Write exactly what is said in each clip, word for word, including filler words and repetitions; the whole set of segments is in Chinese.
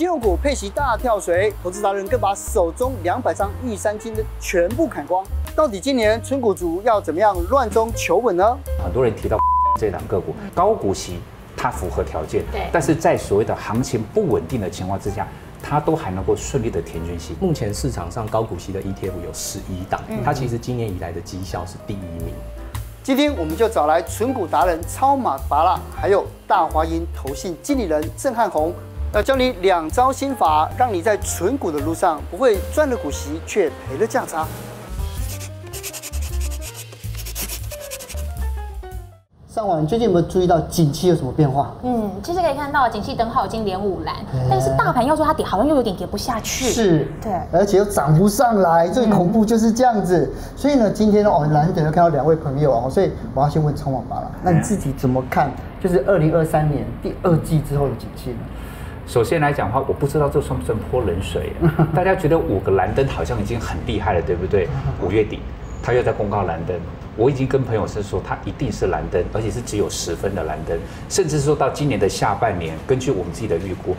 金融股配息大跳水，投资达人更把手中两百张玉山金的全部砍光。到底今年存股族要怎么样乱中求稳呢？很多人提到这档个股高股息，它符合条件，对，但是在所谓的行情不稳定的情况之下，它都还能够顺利的填均息。目前市场上高股息的 E T F 有十一档，嗯、它其实今年以来的绩效是第一名。今天我们就找来存股达人超马拔拉，还有大华银投信经理人郑汉宏，要教你两招心法，让你在存股的路上不会赚了股息却赔了价差。上晚最近有没有注意到景气有什么变化？嗯，其实可以看到景气灯号已经连五蓝，但是大盘要说它跌，好像又有点跌不下去。是，对，而且又涨不上来，最恐怖就是这样子。嗯、所以呢，今天哦难得看到两位朋友啊，所以我要先问超马拔拉，那你自己怎么看？就是二零二三年第二季之后的景气呢？首先来讲的话，我不知道这算不算泼冷水、啊。大家觉得五个蓝灯好像已经很厉害了，对不对？五月底他又在公告蓝灯。我已经跟朋友是说，它一定是蓝灯，而且是只有十分的蓝灯，甚至说到今年的下半年，根据我们自己的预估，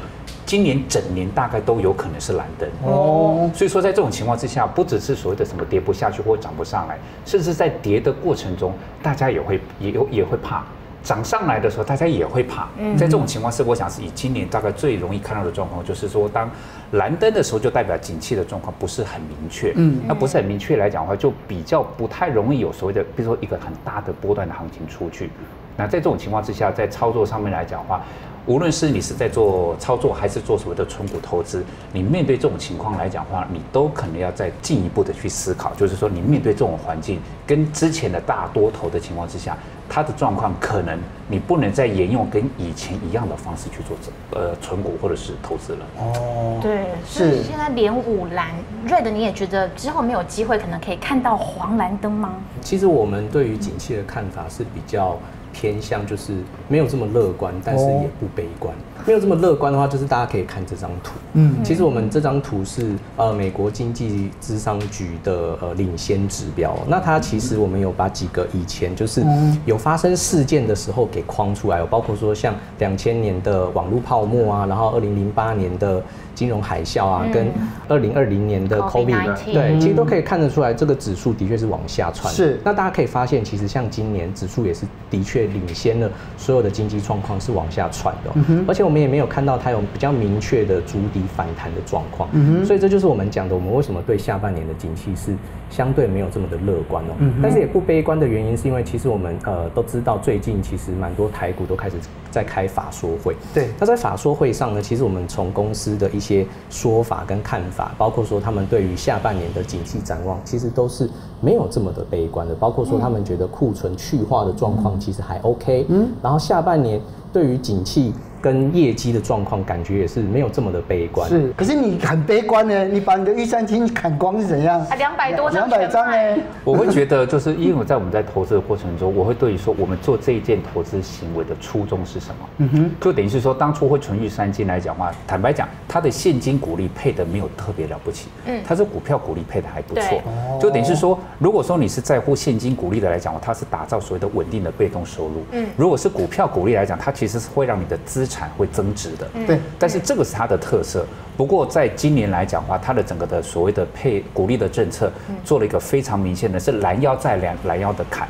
今年整年大概都有可能是蓝灯。哦，所以说在这种情况之下，不只是所谓的什么跌不下去或涨不上来，甚至在跌的过程中，大家也会也也会怕。涨上来的时候，大家也会怕。在这种情况是，我想是以今年大概最容易看到的状况，就是说，当蓝灯的时候，就代表景气的状况不是很明确。嗯，那不是很明确来讲的话，就比较不太容易有所谓的，比如说一个很大的波段的行情出去。那在这种情况之下，在操作上面来讲的话，无论是你是在做操作，还是做所谓的存股投资，你面对这种情况来讲的话，你都可能要再进一步的去思考，就是说，你面对这种环境跟之前的大多头的情况之下。它的状况可能你不能再沿用跟以前一样的方式去做呃存股或者是投资了。哦，对，是现在连五蓝 ，Red 你也觉得之后没有机会，可能可以看到黄蓝灯吗？其实我们对于景气的看法是比较偏向，就是没有这么乐观，但是也不悲观。哦、没有这么乐观的话，就是大家可以看这张图。嗯，其实我们这张图是呃美国经济咨商局的呃领先指标。那它其实我们有把几个以前就是有。发生事件的时候给框出来，有包括说像两千年的网络泡沫啊，然后二零零八年的金融海啸啊，嗯、跟二零二零年的 COVID 对，其实都可以看得出来，这个指数的确是往下窜。是，那大家可以发现，其实像今年指数也是的确领先了所有的经济状况是往下窜的、哦，嗯、而且我们也没有看到它有比较明确的筑底反弹的状况。嗯、所以这就是我们讲的，我们为什么对下半年的景气是相对没有这么的乐观哦，嗯、但是也不悲观的原因是因为其实我们呃。都知道最近其实蛮多台股都开始在开法说会，对。那在法说会上呢，其实我们从公司的一些说法跟看法，包括说他们对于下半年的景气展望，其实都是没有这么的悲观的。包括说他们觉得库存去化的状况其实还 OK， 嗯。然后下半年对于景气跟业绩的状况，感觉也是没有这么的悲观。是，可是你很悲观呢？你把你的玉山金砍光是怎样？啊，两百多张，两百张哎！我会觉得，就是因为我在我们在投资的过程中，我会对于说，我们做这一件投资行为的初衷是什么？嗯哼，就等于是说，当初会存玉山金来讲话，坦白讲，它的现金股利配的没有特别了不起，嗯，它是股票股利配的还不错，就等于是说，如果说你是在乎现金股利的来讲，它是打造所谓的稳定的被动收入，嗯，如果是股票股利来讲，它其实是会让你的资产会增值的，对，但是这个是它的特色。不过在今年来讲的话，它的整个的所谓的配股利的政策做了一个非常明显的，是拦腰再拦，拦腰的砍。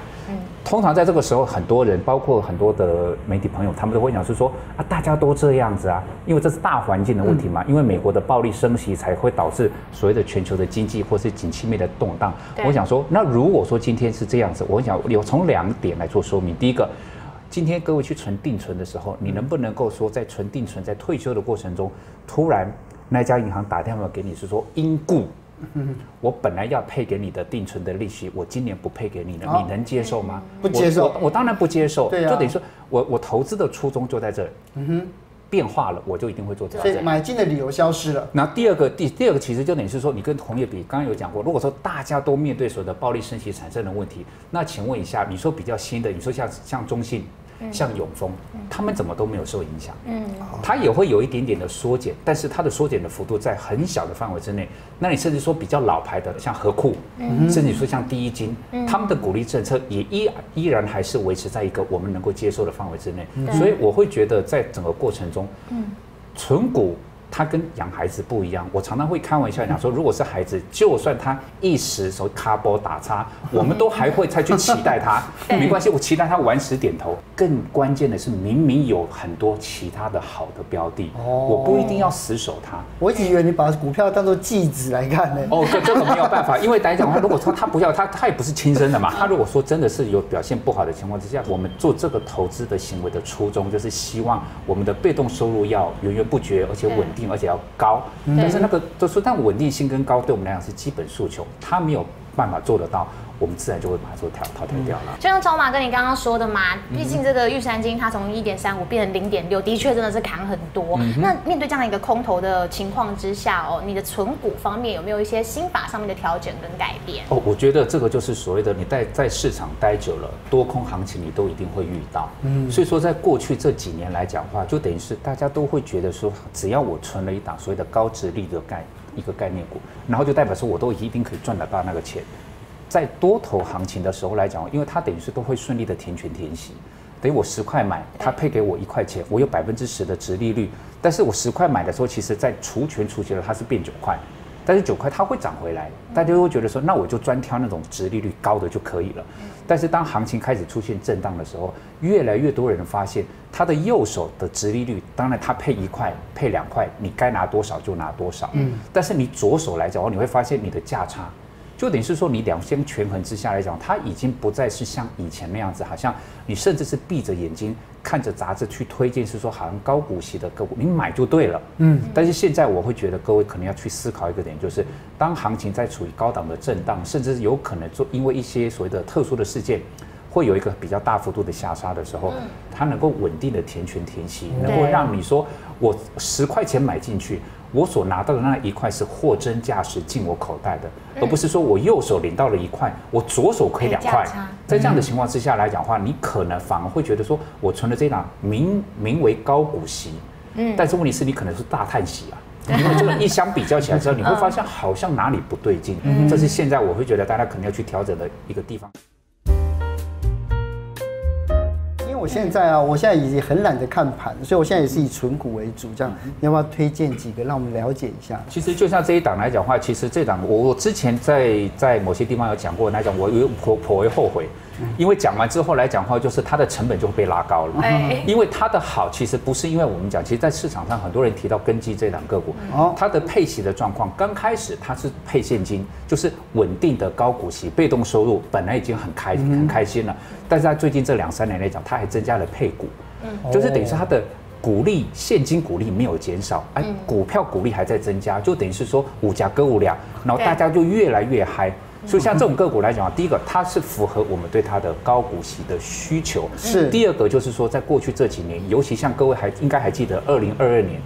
通常在这个时候，很多人，包括很多的媒体朋友，他们都会讲是说啊，大家都这样子啊，因为这是大环境的问题嘛，嗯、因为美国的暴力升息才会导致所谓的全球的经济或是景气面的动荡。我想说，那如果说今天是这样子，我想有从两点来做说明，第一个。今天各位去存定存的时候，你能不能够说在存定存、在退休的过程中，突然那家银行打电话给你是说因故，我本来要配给你的定存的利息，我今年不配给你了，你能接受吗？不接受，我当然不接受。就等于说我我投资的初衷就在这里。嗯哼。变化了，我就一定会做调整。所以买进的理由消失了。那第二个，第第二个其实就等于是说，你跟同业比，刚刚有讲过，如果说大家都面对所谓的暴力升息产生的问题，那请问一下，你说比较新的，你说像像中信、嗯、像永丰，嗯、他们怎么都没有受影响？嗯，它也会有一点点的缩减，但是它的缩减的幅度在很小的范围之内。那你甚至说比较老牌的，像合库，嗯、甚至说像第一金，嗯、他们的鼓励政策也依依然还是维持在一个我们能够接受的范围之内。嗯、所以我会觉得，在整个过程中。嗯，存股它他跟养孩子不一样。我常常会开玩笑讲说，如果是孩子，就算他一时手卡波打叉，我们都还会再去期待他，没关系，我期待他晚时点头。更关键的是，明明有很多其他的好的标的，哦、我不一定要死守它。我一直以为你把股票当做棋子来看呢。哦，这这个没有办法，因为来讲的话，如果他他不要他，他也不是亲生的嘛。他如果说真的是有表现不好的情况之下，我们做这个投资的行为的初衷就是希望我们的被动收入要源源不绝，而且稳定。 而且要高，但是那个都说，但稳定性跟高对我们来讲是基本诉求，他没有办法做得到，我们自然就会把它做淘淘汰掉了。嗯、就像超马跟你刚刚说的嘛，毕竟这个玉山金它从一点三五变成零点六，的确真的是砍很多。嗯、那面对这样一个空头的情况之下哦，你的存股方面有没有一些心法上面的调整跟改变？哦，我觉得这个就是所谓的你在在市场待久了，多空行情你都一定会遇到。嗯，所以说在过去这几年来讲的话，就等于是大家都会觉得说，只要我存了一档所谓的高殖利率的概一个概念股，然后就代表说我都一定可以赚得到那个钱。 在多头行情的时候来讲，因为它等于是都会顺利的填权填息，等于我十块买，它配给我一块钱，我有百分之十的殖利率，但是我十块买的时候，其实在除权除息了，它是变九块，但是九块它会涨回来，大家会觉得说，那我就专挑那种殖利率高的就可以了。但是当行情开始出现震荡的时候，越来越多人发现，他的右手的殖利率，当然他配一块、配两块，你该拿多少就拿多少，嗯，但是你左手来讲，你会发现你的价差。 就等于是说，你两相权衡之下来讲，它已经不再是像以前那样子，好像你甚至是闭着眼睛看着杂志去推荐，是说好像高股息的个股，你买就对了。嗯。但是现在我会觉得各位可能要去思考一个点，就是当行情在处于高档的震荡，甚至有可能做因为一些所谓的特殊的事件，会有一个比较大幅度的下杀的时候，它能够稳定的填权填息，能够让你说我十块钱买进去。 我所拿到的那一块是货真价实进我口袋的，而不是说我右手领到了一块，我左手亏两块。在这样的情况之下来讲的话，你可能反而会觉得说，我存了这档名名为高股息，嗯，但是问题是你可能是大叹息啊，因为这个一相比较起来之后，你会发现好像哪里不对劲。这是现在我会觉得大家可能要去调整的一个地方。 我现在啊，我现在也很懒得看盘，所以我现在也是以存股为主。这样，你要不要推荐几个让我们了解一下？其实就像这一档来讲的话，其实这档我我之前在在某些地方有讲过，来讲我有颇颇为后悔，因为讲完之后来讲的话，就是它的成本就会被拉高了。哎、因为它的好，其实不是因为我们讲，其实在市场上很多人提到根基这档个股，哦、它的配息的状况，刚开始它是配现金，就是稳定的高股息、被动收入，本来已经很开、嗯、很开心了，但是在最近这两三年来讲，它还 增加了配股，嗯，就是等于是它的股利现金股利没有减少，哎、啊，股票股利还在增加，就等于是说五家割五两，然后大家就越来越嗨。所以像这种个股来讲啊，第一个它是符合我们对它的高股息的需求，是。第二个就是说，在过去这几年，尤其像各位还应该还记得二零二二年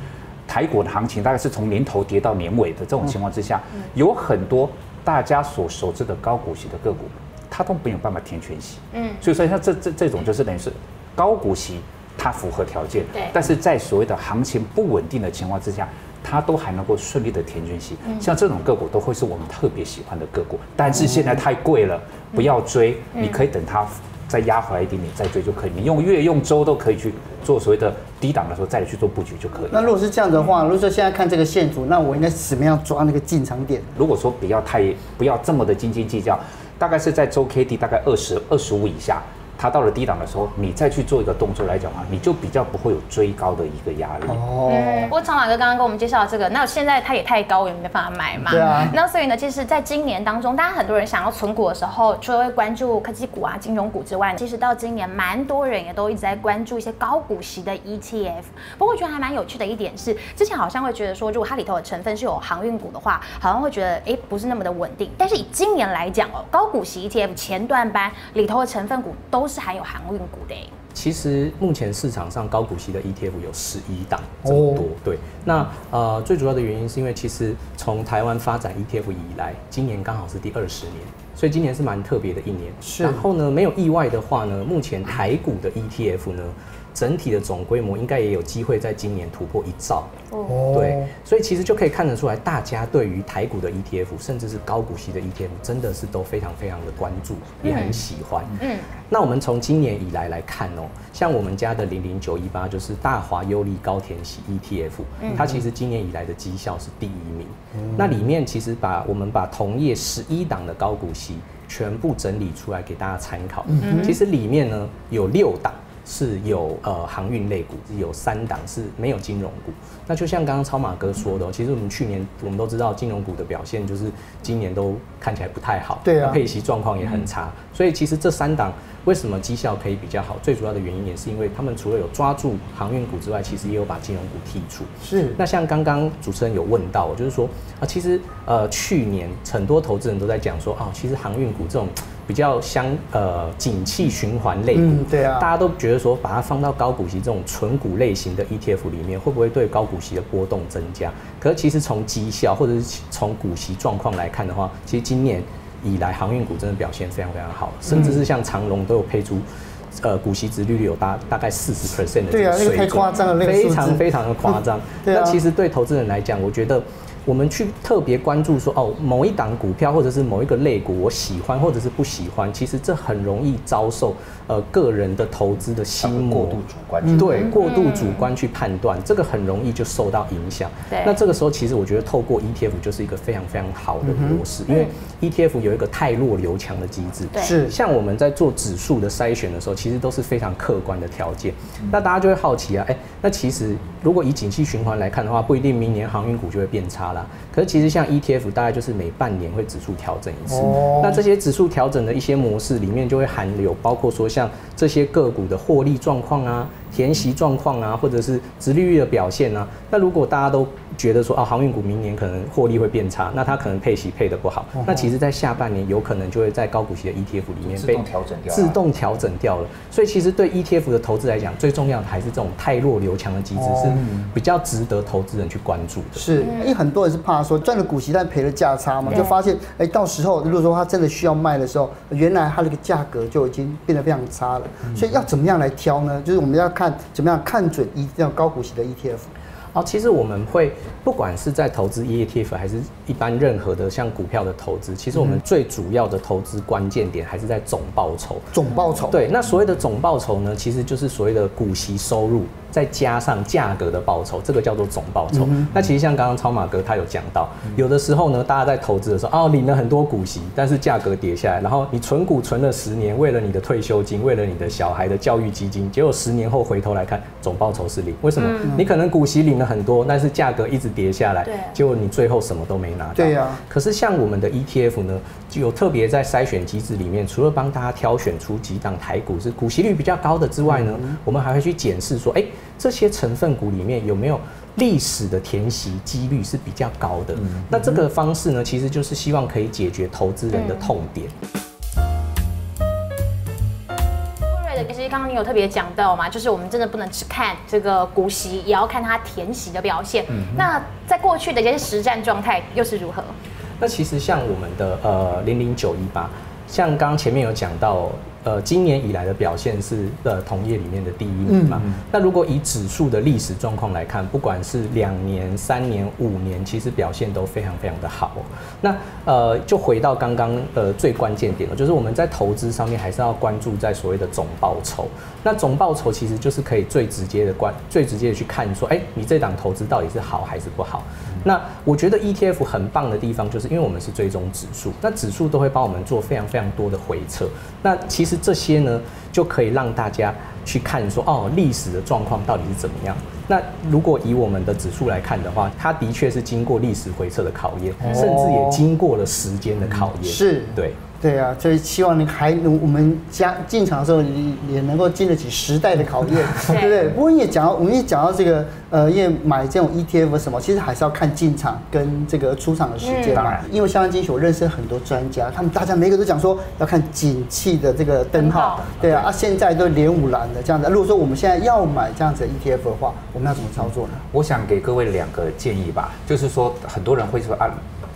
台股的行情，大概是从年头跌到年尾的这种情况之下，嗯、有很多大家所熟知的高股息的个股，它都没有办法填全息，嗯，所以说像这这这种就是等于是 高股息，它符合条件，但是在所谓的行情不稳定的情况之下，它都还能够顺利的填均息。嗯、像这种个股都会是我们特别喜欢的个股，但是现在太贵了，嗯、不要追，嗯、你可以等它再压回来一点点再追就可以。你用月用周都可以去做所谓的低档的时候再去做布局就可以。那如果是这样的话，如果说现在看这个线图，那我应该怎么样抓那个进场点？如果说不要太不要这么的斤斤计较，大概是在周 K D 大概二十二十五以下。 它到了低档的时候，你再去做一个动作来讲的话，你就比较不会有追高的一个压力。哦、嗯，我超马哥刚刚跟我们介绍这个，那现在它也太高，也没办法买嘛。对啊。那所以呢，其实在今年当中，大家很多人想要存股的时候，除了会关注科技股啊、金融股之外，其实到今年蛮多人也都一直在关注一些高股息的 E T F。不过我觉得还蛮有趣的一点是，之前好像会觉得说，如果它里头的成分是有航运股的话，好像会觉得哎不是那么的稳定。但是以今年来讲哦，高股息 E T F 前段班里头的成分股都 都是含有航运股的。其实目前市场上高股息的 E T F 有十一档这么多。Oh. 对，那呃最主要的原因是因为其实从台湾发展 E T F 以来，今年刚好是第二十年，所以今年是蛮特别的一年。是。然后呢，没有意外的话呢，目前台股的 E T F 呢，整体的总规模应该也有机会在今年突破一兆。哦。Oh. 对，所以其实就可以看得出来，大家对于台股的 E T F， 甚至是高股息的 E T F， 真的是都非常非常的关注，也很喜欢。嗯，嗯那我们从今年以来来看哦、喔，像我们家的零零九一八就是大华优利高填息 E T F，、嗯、它其实今年以来的绩效是第一名。嗯、那里面其实把我们把同业十一档的高股息全部整理出来给大家参考。嗯、其实里面呢有六档。 是有呃航运类股，有三档是没有金融股。那就像刚刚超马哥说的、喔，其实我们去年我们都知道金融股的表现，就是今年都看起来不太好，对啊，配息状况也很差。嗯、所以其实这三档为什么绩效可以比较好，最主要的原因也是因为他们除了有抓住航运股之外，其实也有把金融股剔除。是。那像刚刚主持人有问到、喔，就是说啊、呃，其实呃去年很多投资人都在讲说啊、哦，其实航运股这种。 比较相呃景气循环类股、嗯，对啊，大家都觉得说把它放到高股息这种纯股类型的 E T F 里面，会不会对高股息的波动增加？可是其实从绩效或者是从股息状况来看的话，其实今年以来航运股真的表现非常非常好，甚至是像长荣都有配出。 呃，股息殖利率有大大概四十 percent 的这个水准，对啊，那个太夸张了，那个非常非常的夸张。对啊，那其实对投资人来讲，我觉得我们去特别关注说，哦，某一档股票或者是某一个类股，我喜欢或者是不喜欢，其实这很容易遭受呃个人的投资的心魔，过度主观，对，过度主观去判断，这个很容易就受到影响。对，那这个时候其实我觉得透过 E T F 就是一个非常非常好的模式，因为 E T F 有一个汰弱留强的机制，是像我们在做指数的筛选的时候。 其实都是非常客观的条件，那大家就会好奇啊，哎、欸，那其实如果以景气循环来看的话，不一定明年航运股就会变差啦。可是其实像 E T F 大概就是每半年会指数调整一次，哦、那这些指数调整的一些模式里面就会含有包括说像这些个股的获利状况啊、填息状况啊，或者是殖利率的表现啊。那如果大家都 觉得说啊，航运股明年可能获利会变差，那它可能配息配得不好，嗯、那其实，在下半年有可能就会在高股息的 E T F 里面被自动调整掉，自动调整掉了。所以，其实对 E T F 的投资来讲，最重要的还是这种汰弱留强的机制是比较值得投资人去关注的。是，因为很多人是怕说赚了股息但赔了价差嘛，就发现哎、欸，到时候如果说他真的需要卖的时候，原来它这个价格就已经变得非常差了。嗯、所以要怎么样来挑呢？就是我们要看怎么样看准一定要高股息的 E T F。 哦，其实我们会不管是在投资 E T F 还是一般任何的像股票的投资，其实我们最主要的投资关键点还是在总报酬。总报酬。对，那所谓的总报酬呢，其实就是所谓的股息收入再加上价格的报酬，这个叫做总报酬。嗯、那其实像刚刚超马哥他有讲到，有的时候呢，大家在投资的时候，哦，领了很多股息，但是价格跌下来，然后你存股存了十年，为了你的退休金，为了你的小孩的教育基金，结果十年后回头来看，总报酬是零。为什么？嗯、你可能股息领了 很多，但是价格一直跌下来，结果你最后什么都没拿到。对啊，可是像我们的 E T F 呢，就有特别在筛选机制里面，除了帮大家挑选出几档台股是股息率比较高的之外呢，嗯、我们还会去检视说，哎、欸，这些成分股里面有没有 历史的填息几率是比较高的。嗯、那这个方式呢，其实就是希望可以解决投资人的痛点。嗯 刚刚你有特别讲到嘛，就是我们真的不能只看这个股息，也要看它填息的表现。嗯、那在过去的一些实战状态又是如何？那其实像我们的呃零零九一八，像刚刚前面有讲到，呃今年以来的表现是呃同业里面的第一名嘛。嗯、那如果以指数的历史状况来看，不管是两年、三年、五年，其实表现都非常非常的好、哦。那呃就回到刚刚呃最关键点了，就是我们在投资上面还是要关注在所谓的总报酬。那总报酬其实就是可以最直接的关、最直接的去看说，哎、欸，你这档投资到底是好还是不好？嗯、那我觉得 E T F 很棒的地方就是因为我们是追踪指数，那指数都会帮我们做非常非常多的回测。那其实这些呢，就可以让大家去看说，哦，历史的状况到底是怎么样。 那如果以我们的指数来看的话，它的确是经过历史回测的考验，哦、甚至也经过了时间的考验。是，对，对啊，所以希望你还能我们加进场的时候，你也能够经得起时代的考验，对不对？不过也讲到，我们也讲到这个，呃，因为买这种 E T F 什么，其实还是要看进场跟这个出场的时间嘛。嗯、因为相关经济学我认识很多专家，他们大家每个都讲说要看景气的这个灯号，对啊，啊，现在都连五蓝的这样子。如果说我们现在要买这样子的 E T F 的话， 我们要怎么操作呢？我想给各位两个建议吧，就是说很多人会说啊，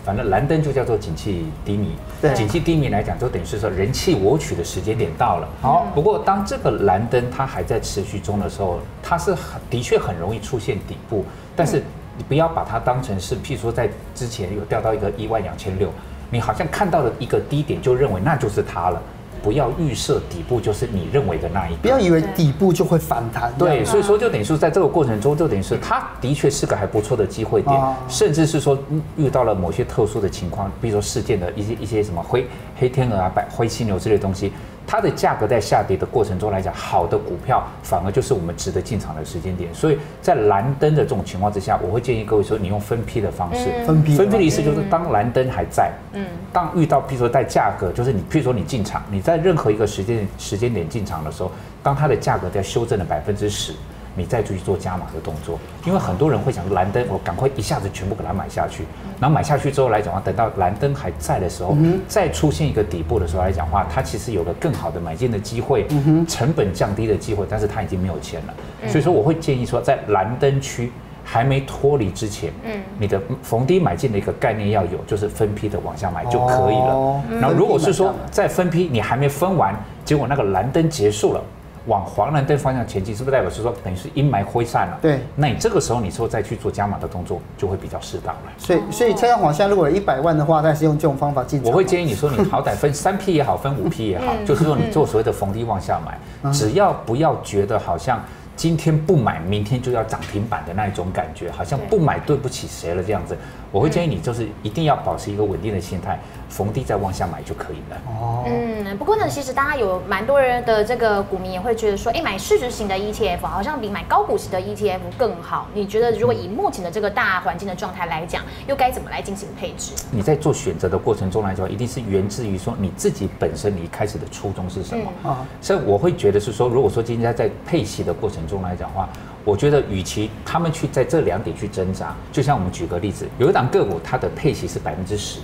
反正蓝灯就叫做景气低迷，对，景气低迷来讲，就等于是说人气我取的时间点到了。好、嗯，不过当这个蓝灯它还在持续中的时候，它是很的确很容易出现底部，但是你不要把它当成是，譬如说在之前有掉到一个一万两千六，你好像看到了一个低点就认为那就是它了。 不要预设底部就是你认为的那一个，不要以为底部就会反弹。对，所以说就等于说，在这个过程中，就等于是它的确是个还不错的机会点，甚至是说遇到了某些特殊的情况，比如说事件的一些一些什么灰黑天鹅啊、白灰犀牛之类的东西，它的价格在下跌的过程中来讲，好的股票反而就是我们值得进场的时间点。所以在蓝灯的这种情况之下，我会建议各位说，你用分批的方式，分批分批的意思就是当蓝灯还在，嗯，当遇到譬如说在价格，就是你譬如说你进场，你在。 在任何一个时间时间点进场的时候，当它的价格在修正了百分之十，你再去做加码的动作，因为很多人会想蓝灯，我赶快一下子全部给它买下去，然后买下去之后来讲话，等到蓝灯还在的时候，嗯、再出现一个底部的时候来讲话，它其实有个更好的买进的机会，嗯、成本降低的机会，但是它已经没有钱了，嗯、所以说我会建议说，在蓝灯区。 还没脱离之前，嗯，你的逢低买进的一个概念要有，就是分批的往下买就可以了。然后如果是说在分批你还没分完，结果那个蓝灯结束了，往黄蓝灯方向前进，是不是代表是说等于是阴霾挥散了？对，那你这个时候你之后再去做加码的动作就会比较适当了。所以，所以蔡康永现在如果有一百万的话，但是用这种方法进场，我会建议你说你好歹分三批也好，分五批也好，就是说你做所谓的逢低往下买，只要不要觉得好像。 今天不买，明天就要涨停板的那一种感觉，好像不买对不起谁了这样子。我会建议你，就是一定要保持一个稳定的心态，逢低再往下买就可以了。哦，嗯，不过呢，其实大家有蛮多人的这个股民也会觉得说，哎，买市值型的 E T F 好像比买高股息的 E T F 更好。你觉得，如果以目前的这个大环境的状态来讲，又该怎么来进行配置？你在做选择的过程中来讲，一定是源自于说你自己本身你一开始的初衷是什么。嗯、所以我会觉得是说，如果说今天在配息的过程中， 中来讲的话，我觉得与其他们去在这两点去挣扎，就像我们举个例子，有一档个股它的配息是百分之十，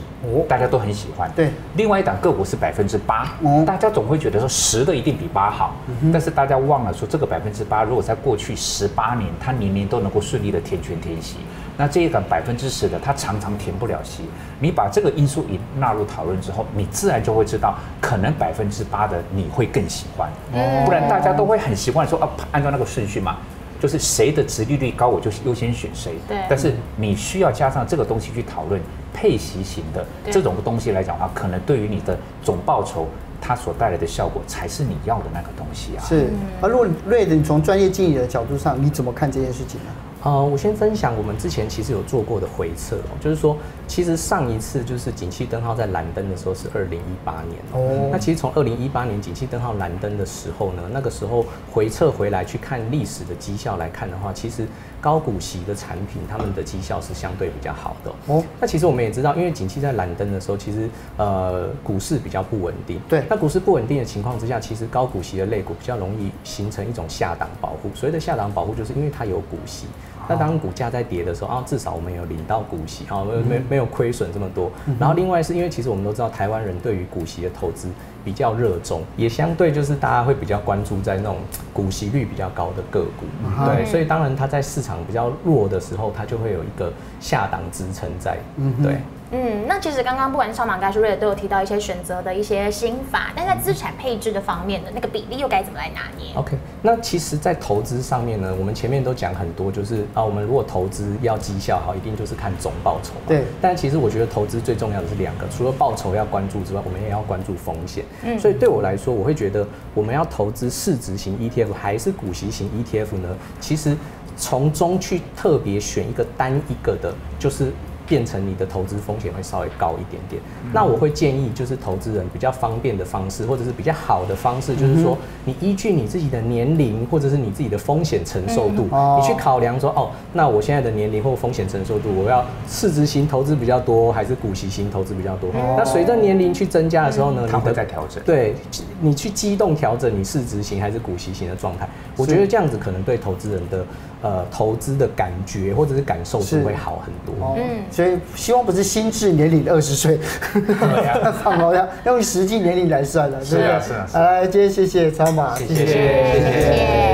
大家都很喜欢。对，另外一档个股是百分之八，大家总会觉得说十的一定比八好，嗯、但是大家忘了说这个百分之八，如果在过去十八年，它年年都能够顺利的填权填息，那这一档百分之十的，它常常填不了息。你把这个因素一纳入讨论之后，你自然就会知道，可能百分之八的你会更喜欢，嗯、不然大家都会很习惯说啊，按照那个。 顺序嘛，就是谁的殖利率高，我就优先选谁。对，但是你需要加上这个东西去讨论配息型的这种东西来讲的话，可能对于你的总报酬。 它所带来的效果才是你要的那个东西啊！是啊，如果瑞德，你从专业经理的角度上，你怎么看这件事情呢？呃，我先分享我们之前其实有做过的回测哦，就是说，其实上一次就是景气灯号在蓝灯的时候是二零一八年哦。那其实从二零一八年景气灯号蓝灯的时候呢，那个时候回测回来去看历史的绩效来看的话，其实高股息的产品他们的绩效是相对比较好的哦。那其实我们也知道，因为景气在蓝灯的时候，其实呃股市比较不稳定，对。 那股市不稳定的情况之下，其实高股息的类股比较容易形成一种下档保护。所谓的下档保护，就是因为它有股息。那当股价在跌的时候，啊，至少我们有领到股息，啊，没没有亏损这么多。然后另外是因为其实我们都知道，台湾人对于股息的投资比较热衷，也相对就是大家会比较关注在那种股息率比较高的个股。对，所以当然它在市场比较弱的时候，它就会有一个下档支撑在。对。 嗯，那其实刚刚不管是超马、盖叔、瑞德都有提到一些选择的一些心法，但在资产配置的方面的那个比例又该怎么来拿捏 ？OK， 那其实，在投资上面呢，我们前面都讲很多，就是啊，我们如果投资要绩效好，一定就是看总报酬嘛。对。但其实我觉得投资最重要的是两个，除了报酬要关注之外，我们也要关注风险。嗯。所以对我来说，我会觉得我们要投资市值型 E T F 还是股息型 E T F 呢？其实从中去特别选一个单一个的，就是。 变成你的投资风险会稍微高一点点，嗯、那我会建议就是投资人比较方便的方式，或者是比较好的方式，就是说你依据你自己的年龄或者是你自己的风险承受度，嗯、你去考量说哦，那我现在的年龄或风险承受度，我要市值型投资比较多还是股息型投资比较多？嗯、那随着年龄去增加的时候呢，嗯、它会在调整。对，你去机动调整你市值型还是股息型的状态，我觉得这样子可能对投资人的呃投资的感觉或者是感受是会好很多。嗯。 所以希望不是心智年龄二十岁，放好像用实际年龄来算了，对不对？是啊，是啊。来，今天谢谢超马，谢谢，谢谢。